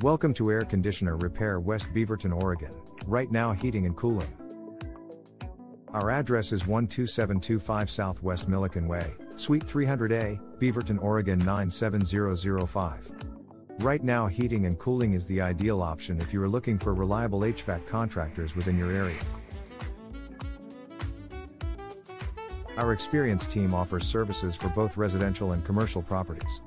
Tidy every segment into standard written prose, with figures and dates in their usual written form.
Welcome to Air Conditioner Repair West Beaverton, Oregon, Right Now Heating and Cooling. Our address is 12725 Southwest Millikan Way, Suite 300A, Beaverton, Oregon 97005. Right Now Heating and Cooling is the ideal option if you are looking for reliable HVAC contractors within your area. Our experienced team offers services for both residential and commercial properties.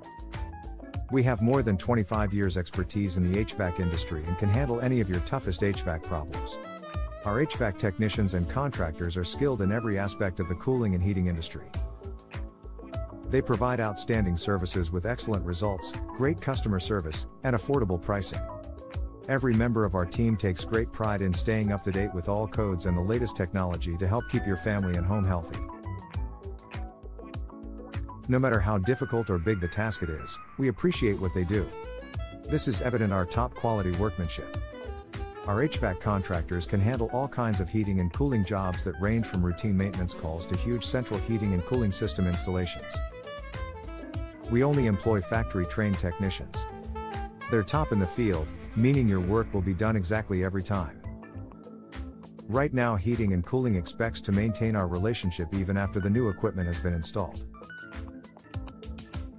We have more than 25 years expertise in the HVAC industry and can handle any of your toughest HVAC problems. Our HVAC technicians and contractors are skilled in every aspect of the cooling and heating industry. They provide outstanding services with excellent results, great customer service, and affordable pricing. Every member of our team takes great pride in staying up to date with all codes and the latest technology to help keep your family and home healthy. No matter how difficult or big the task it is, we appreciate what they do. This is evident in our top quality workmanship. Our HVAC contractors can handle all kinds of heating and cooling jobs that range from routine maintenance calls to huge central heating and cooling system installations. We only employ factory-trained technicians. They're top in the field, meaning your work will be done exactly every time. Right Now Heating and Cooling expects to maintain our relationship even after the new equipment has been installed.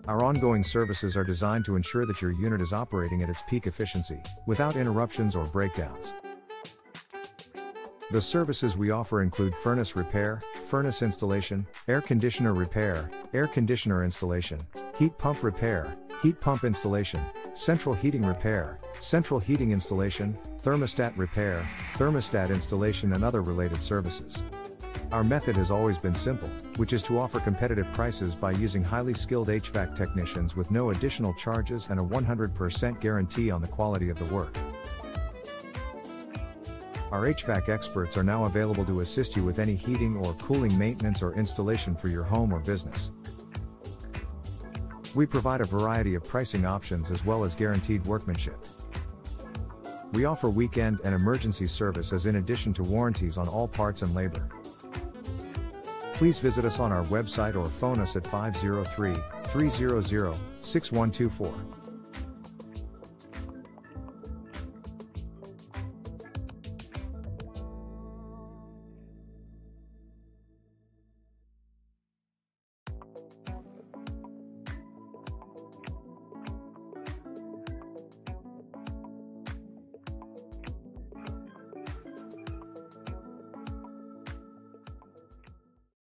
Our ongoing services are designed to ensure that your unit is operating at its peak efficiency, without interruptions or breakdowns. The services we offer include furnace repair, furnace installation, air conditioner repair, air conditioner installation, heat pump repair, heat pump installation, central heating repair, central heating installation, thermostat repair, thermostat installation, and other related services. Our method has always been simple, which is to offer competitive prices by using highly skilled HVAC technicians with no additional charges and a 100% guarantee on the quality of the work. Our HVAC experts are now available to assist you with any heating or cooling maintenance or installation for your home or business. We provide a variety of pricing options as well as guaranteed workmanship. We offer weekend and emergency services in addition to warranties on all parts and labor. Please visit us on our website or phone us at 503-300-6124.